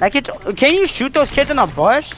Like it, can you shoot those kids in a bush?